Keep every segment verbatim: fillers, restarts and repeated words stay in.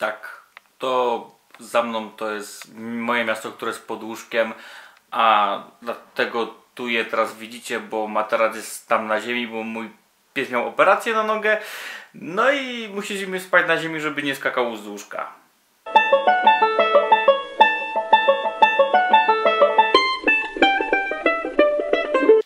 Tak, to za mną to jest moje miasto, które jest pod łóżkiem, a dlatego tu je teraz widzicie, bo materac jest tam na ziemi, bo mój pies miał operację na nogę, no i musieliśmy spać na ziemi, żeby nie skakał z łóżka.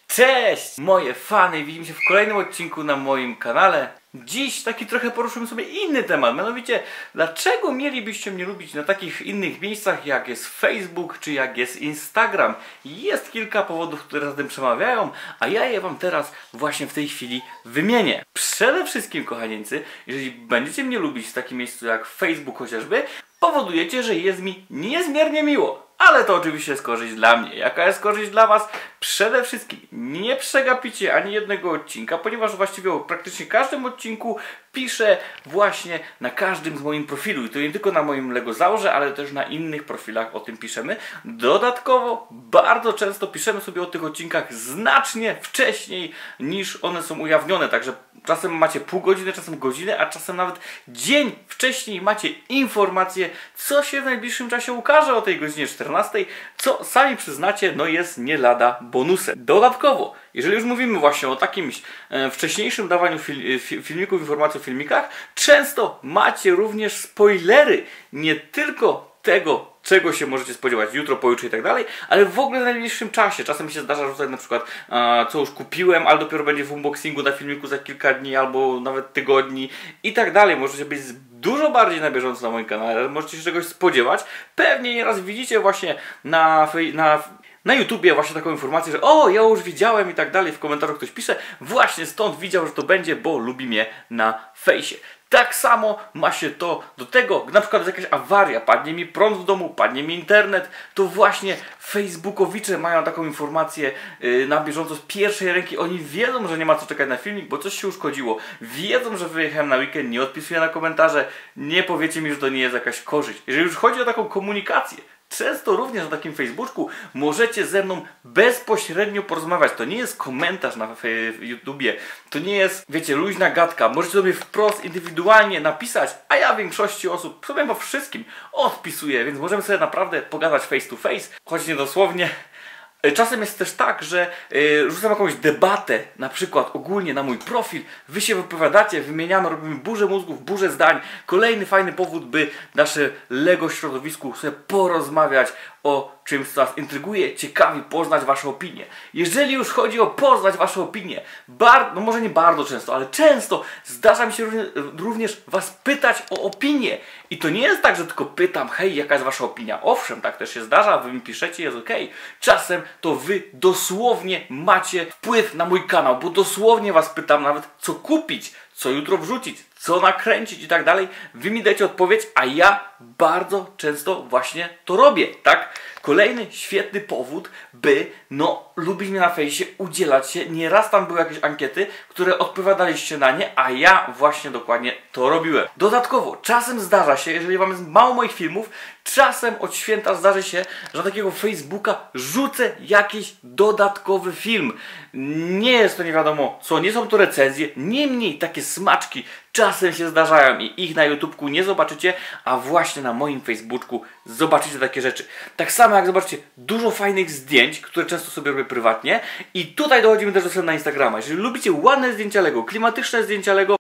Cześć! Moje fany! Widzimy się w kolejnym odcinku na moim kanale. Dziś taki trochę poruszymy sobie inny temat, mianowicie dlaczego mielibyście mnie lubić na takich innych miejscach, jak jest Facebook czy jak jest Instagram. Jest kilka powodów, które za tym przemawiają, a ja je wam teraz właśnie w tej chwili wymienię. Przede wszystkim, kochanieńcy, jeżeli będziecie mnie lubić w takim miejscu jak Facebook chociażby, powodujecie, że jest mi niezmiernie miło. Ale to oczywiście jest korzyść dla mnie. Jaka jest korzyść dla was? Przede wszystkim nie przegapicie ani jednego odcinka, ponieważ właściwie o praktycznie każdym odcinku piszę właśnie na każdym z moim profilu. I to nie tylko na moim Lego Zaurze, ale też na innych profilach o tym piszemy. Dodatkowo bardzo często piszemy sobie o tych odcinkach znacznie wcześniej niż one są ujawnione. Także czasem macie pół godziny, czasem godzinę, a czasem nawet dzień wcześniej macie informację, co się w najbliższym czasie ukaże o tej godzinie czternastej, co sami przyznacie, no jest nie lada bonusem. Dodatkowo, jeżeli już mówimy właśnie o takimś e, wcześniejszym dawaniu fil fi filmików, informacji o filmikach, często macie również spoilery, nie tylko tego, czego się możecie spodziewać jutro, pojutrze i tak dalej, ale w ogóle w najbliższym czasie. Czasem się zdarza rzucać na przykład, e, co już kupiłem, ale dopiero będzie w unboxingu na filmiku za kilka dni albo nawet tygodni i tak dalej. Możecie być dużo bardziej na bieżąco na moim kanale, możecie się czegoś spodziewać. Pewnie nieraz widzicie właśnie na... na Na YouTubie właśnie taką informację, że o, ja już widziałem i tak dalej, w komentarzu ktoś pisze, właśnie stąd widział, że to będzie, bo lubi mnie na fejsie. Tak samo ma się to do tego, gdy na przykład jest jakaś awaria, padnie mi prąd w domu, padnie mi internet, to właśnie facebookowicze mają taką informację yy, na bieżąco z pierwszej ręki. Oni wiedzą, że nie ma co czekać na filmik, bo coś się uszkodziło. Wiedzą, że wyjechałem na weekend, nie odpisuję na komentarze, nie powiecie mi, że to nie jest jakaś korzyść. Jeżeli już chodzi o taką komunikację, często również na takim Facebooku możecie ze mną bezpośrednio porozmawiać. To nie jest komentarz na YouTubie, to nie jest, wiecie, luźna gadka. Możecie sobie wprost, indywidualnie napisać, a ja w większości osób sobie po wszystkim odpisuję, więc możemy sobie naprawdę pogadać face to face, choć nie dosłownie. Czasem jest też tak, że yy, rzucam jakąś debatę, na przykład ogólnie na mój profil, wy się wypowiadacie, wymieniamy, robimy burzę mózgów, burzę zdań. Kolejny fajny powód, by nasze Lego środowisku sobie porozmawiać o czymś, co nas intryguje, ciekawi, poznać wasze opinie. Jeżeli już chodzi o poznać wasze opinie, bar no może nie bardzo często, ale często zdarza mi się również, również was pytać o opinię. I to nie jest tak, że tylko pytam, hej, jaka jest wasza opinia? Owszem, tak też się zdarza, wy mi piszecie, jest ok. Czasem to wy dosłownie macie wpływ na mój kanał, bo dosłownie was pytam nawet, co kupić, co jutro wrzucić, co nakręcić i tak dalej. Wy mi dajcie odpowiedź, a ja bardzo często właśnie to robię, tak? Kolejny świetny powód, by no, lubić mnie na fejsie, udzielać się. Nieraz tam były jakieś ankiety, które odpowiadaliście na nie, a ja właśnie dokładnie to robiłem. Dodatkowo, czasem zdarza się, jeżeli wam jest mało moich filmów, czasem od święta zdarzy się, że na takiego Facebooka rzucę jakiś dodatkowy film. Nie jest to nie wiadomo co, nie są to recenzje, niemniej takie smaczki czasem się zdarzają i ich na YouTubku nie zobaczycie, a właśnie na moim Facebooku zobaczycie takie rzeczy. Tak samo jak zobaczycie dużo fajnych zdjęć, które często sobie robię prywatnie, i tutaj dochodzimy też do sedna Instagrama. Jeżeli lubicie ładne zdjęcia Lego, klimatyczne zdjęcia Lego,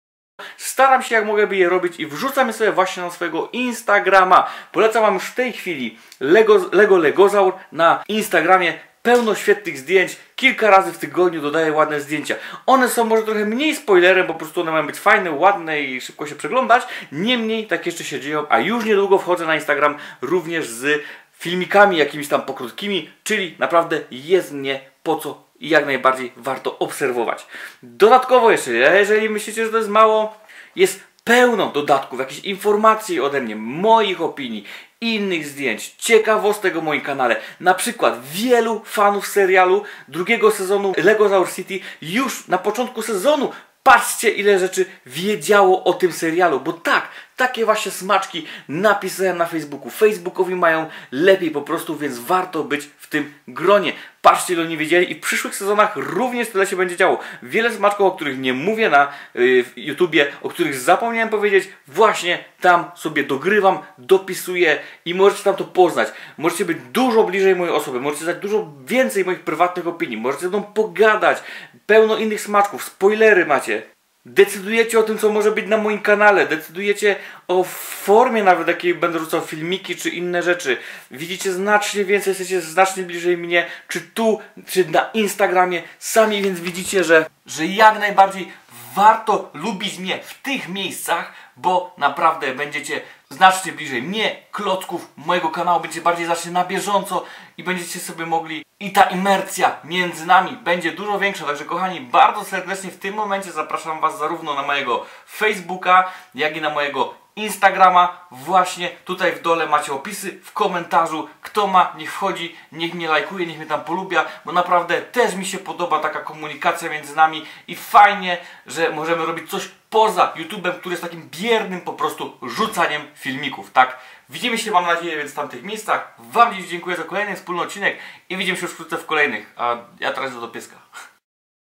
staram się jak mogę by je robić i wrzucam je sobie właśnie na swojego Instagrama. Polecam wam już w tej chwili Lego, Lego Legozaur na Instagramie. Pełno świetnych zdjęć, kilka razy w tygodniu dodaję ładne zdjęcia. One są może trochę mniej spoilerem, bo po prostu one mają być fajne, ładne i szybko się przeglądać. Niemniej tak jeszcze się dzieją, a już niedługo wchodzę na Instagram również z filmikami jakimiś tam pokrótkimi, czyli naprawdę jest mnie po co i jak najbardziej warto obserwować. Dodatkowo jeszcze, jeżeli myślicie, że to jest mało, jest pełno dodatków, jakichś informacji ode mnie, moich opinii, innych zdjęć, ciekawostek o moim kanale. Na przykład wielu fanów serialu drugiego sezonu Lego Zaur City już na początku sezonu, patrzcie ile rzeczy wiedziało o tym serialu, bo tak, Takie właśnie smaczki napisałem na Facebooku. Facebookowi mają lepiej po prostu, więc warto być w tym gronie. Patrzcie, ile nie wiedzieli i w przyszłych sezonach również tyle się będzie działo. Wiele smaczków, o których nie mówię na yy, YouTubie, o których zapomniałem powiedzieć, właśnie tam sobie dogrywam, dopisuję i możecie tam to poznać. Możecie być dużo bliżej mojej osoby, możecie znać dużo więcej moich prywatnych opinii, możecie ze mną pogadać, pełno innych smaczków, spoilery macie. Decydujecie o tym, co może być na moim kanale, decydujecie o formie nawet, jakiej będę rzucał filmiki czy inne rzeczy. Widzicie znacznie więcej, jesteście znacznie bliżej mnie, czy tu, czy na Instagramie. Sami więc widzicie, że, że jak najbardziej warto lubić mnie w tych miejscach, bo naprawdę będziecie znacznie bliżej mnie, klocków, mojego kanału, będziecie bardziej znacznie na bieżąco i będziecie sobie mogli... I ta imersja między nami będzie dużo większa, także kochani, bardzo serdecznie w tym momencie zapraszam Was zarówno na mojego Facebooka, jak i na mojego Instagrama. Właśnie tutaj w dole macie opisy, w komentarzu, kto ma, niech wchodzi, niech mnie lajkuje, niech mnie tam polubia, bo naprawdę też mi się podoba taka komunikacja między nami i fajnie, że możemy robić coś poza YouTube'em, który jest takim biernym po prostu rzucaniem filmików, tak? Widzimy się, mam nadzieję, więc w tamtych miejscach. Wam dziś dziękuję za kolejny wspólny odcinek i widzimy się już wkrótce w kolejnych. A ja teraz do pieska.